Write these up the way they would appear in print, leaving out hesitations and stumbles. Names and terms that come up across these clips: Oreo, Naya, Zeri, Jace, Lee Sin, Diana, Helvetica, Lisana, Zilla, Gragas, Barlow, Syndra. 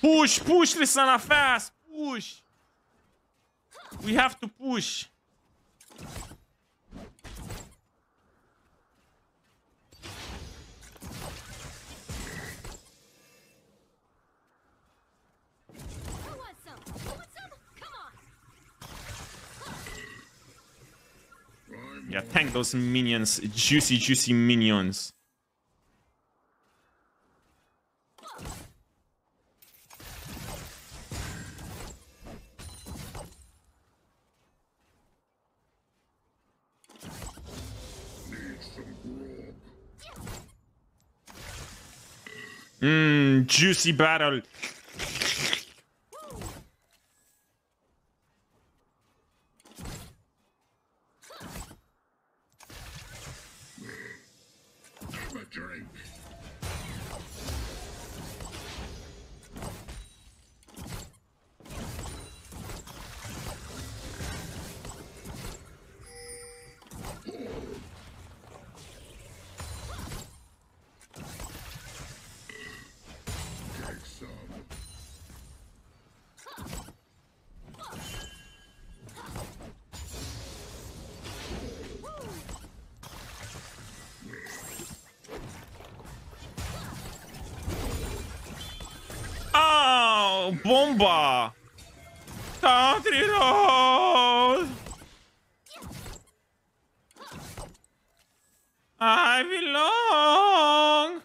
Push, push, Lisana, fast. Push. We have to push. Yeah, tank those minions. Juicy, juicy minions. Mmm, juicy battle. Bomba! Country road! I belong!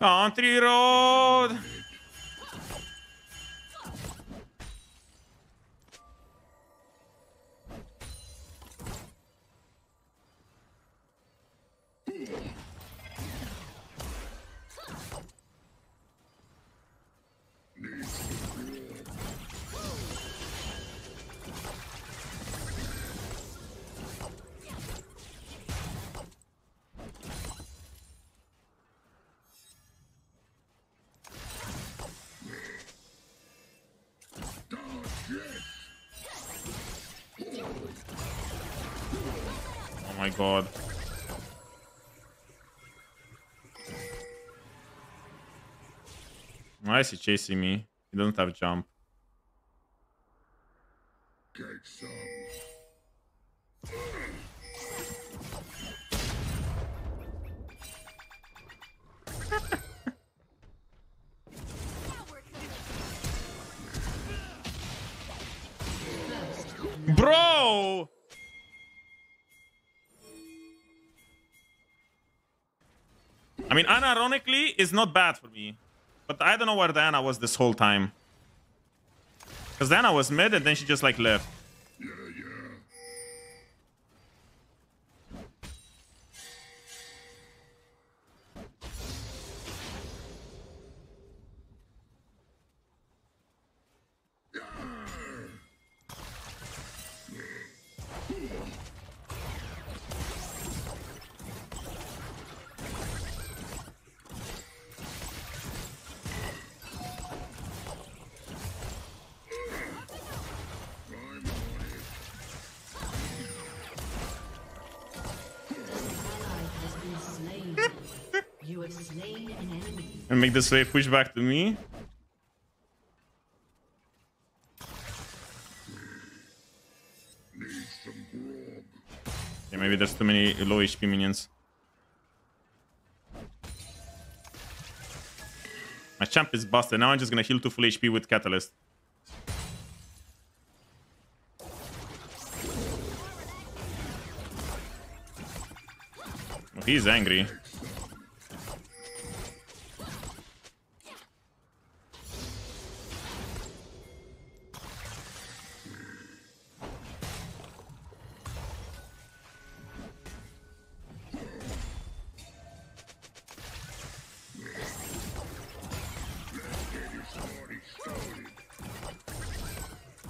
Country road! Oh my god. Why is he chasing me? He doesn't have jump. Bro! I mean, unironically, it's not bad for me. But I don't know where Diana was this whole time. Because Diana was mid and then she just like left. And make this wave push back to me. Yeah, maybe there's too many low HP minions. My champ is busted. Now I'm just gonna heal to full HP with Catalyst. He's angry.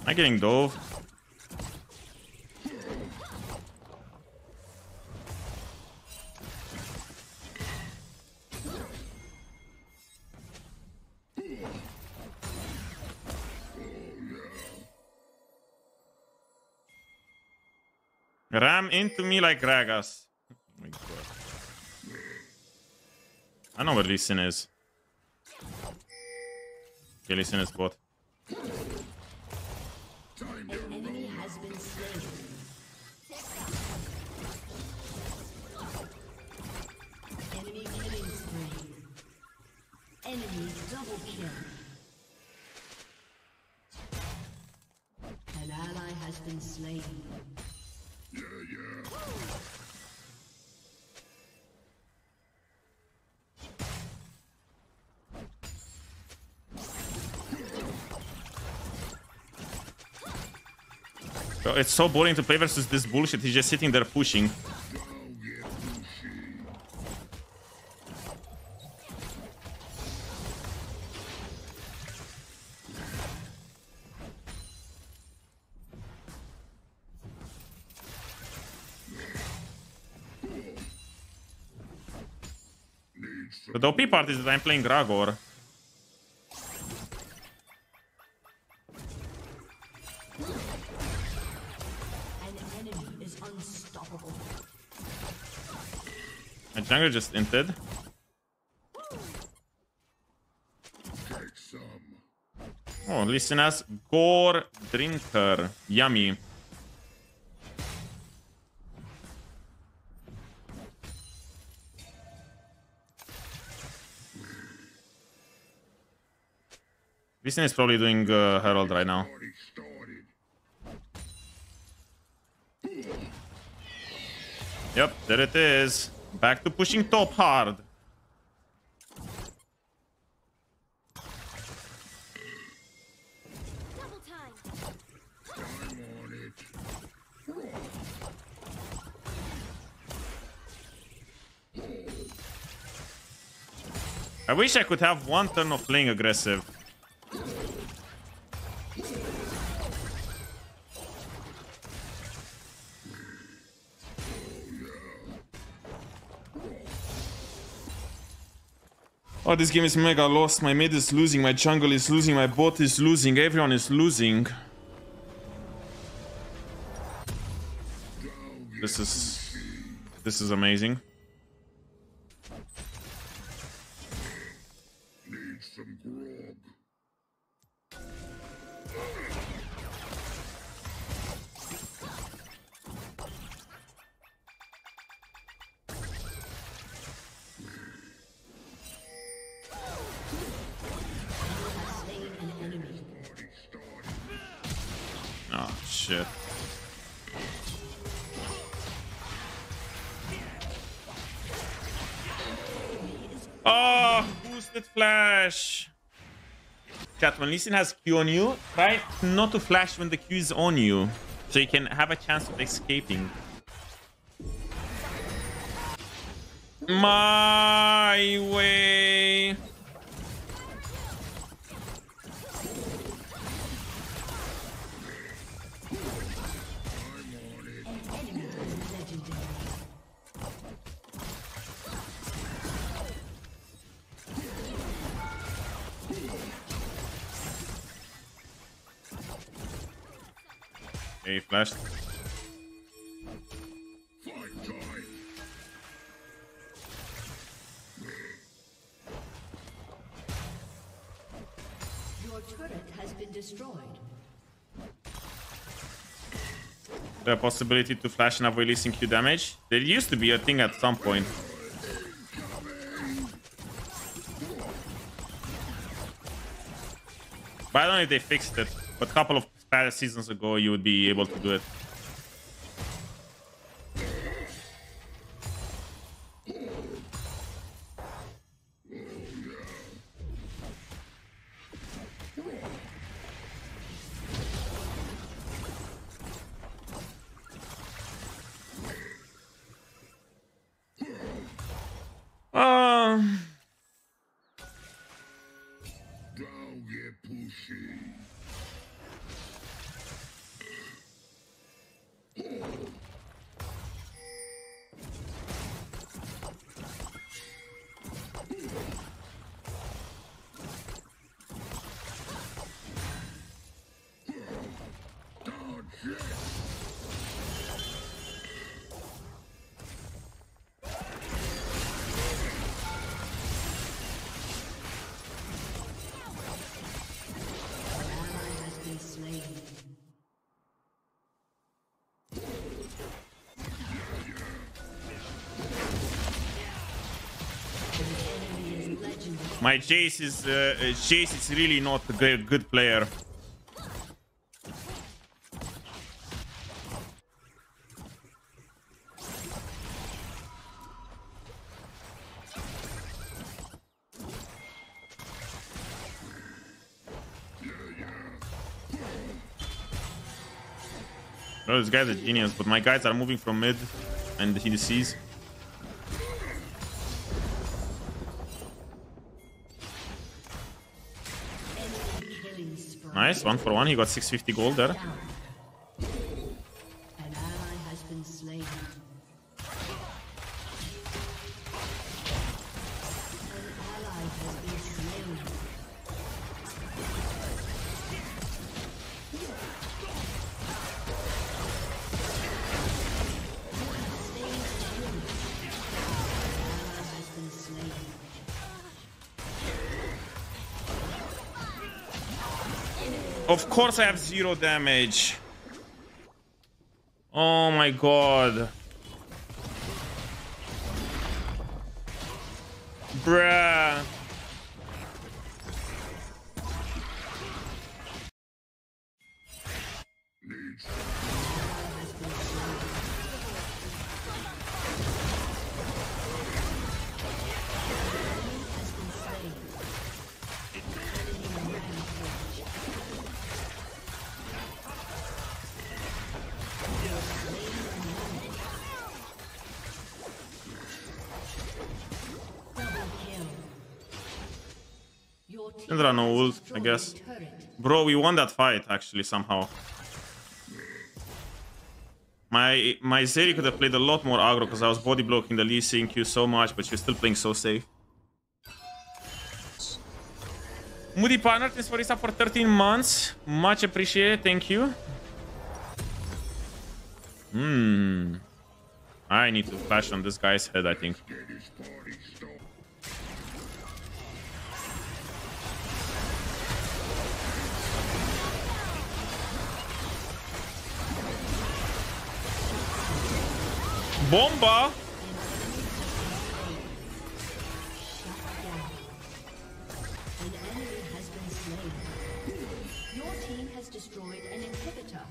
I'm getting dove. Ram into me like Gragas. Oh my God. I know what Lee Sin is. Okay, Lee Sin is bot. It's so boring to play versus this bullshit. He's just sitting there pushing. The OP part is that I'm playing Gragor. Jungler just inted. Oh, listen us. Gore Drinker. Yummy. Listen is probably doing Herald right now. Yep, there it is. Back to pushing top hard. Double time. I wish I could have one turn of playing aggressive. Oh, this game is mega lost. My mid is losing, my jungle is losing, my bot is losing, everyone is losing. This is amazing. Need some grub. Shit. Oh, boosted flash. Chat, when Lee Sin has Q on you, try not to flash when the Q is on you, so you can have a chance of escaping. My way. Hey, flashed. Your turret has been destroyed. The possibility to flash and avoid leasing Q damage. There used to be a thing at some point. But I don't know if they fixed it, but a couple of seasons ago you would be able to do it. My Jace is really not a good player. Oh, this guy's a genius, but my guys are moving from mid and he DCs. Nice, 1 for 1. He got 650 gold there. Of course I have 0 damage. Oh my god. Bruh. Syndra no ult, I guess. Bro, we won that fight actually somehow. My Zeri could have played a lot more aggro because I was body blocking the Lee Sin Q so much, but she was still playing so safe. Moody partner, thanks for Isa for 13 months. Much appreciated, thank you. I need to flash on this guy's head, I think. Bomba! An enemy has been slain. Your team has destroyed an inhibitor.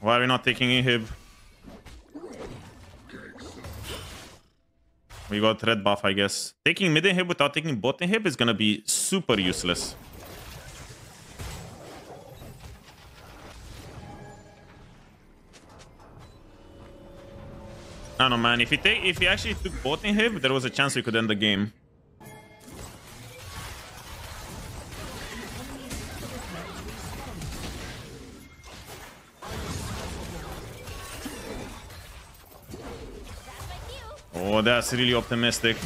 Why are we not taking inhib? We got red buff, I guess. Taking mid inhib without taking bot inhib is gonna be super useless. I don't know, man. If he actually took bot inhib, there was a chance we could end the game. Oh, that's really optimistic.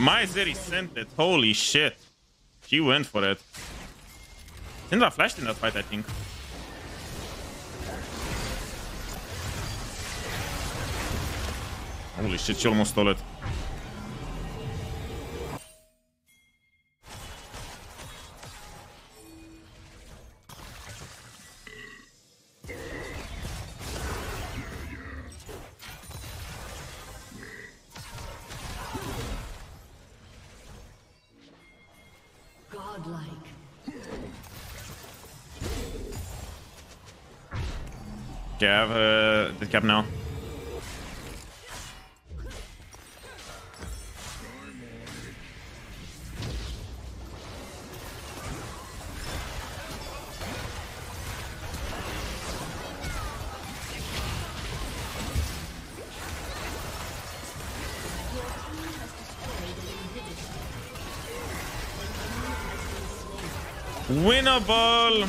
My Zeri sent it. Holy shit. She went for it. Syndra flashed in that fight, I think. Holy shit, she almost stole it. Okay, I have the cap now. Winnable!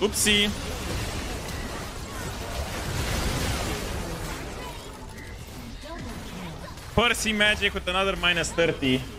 Oopsie! Percy magic with another -30.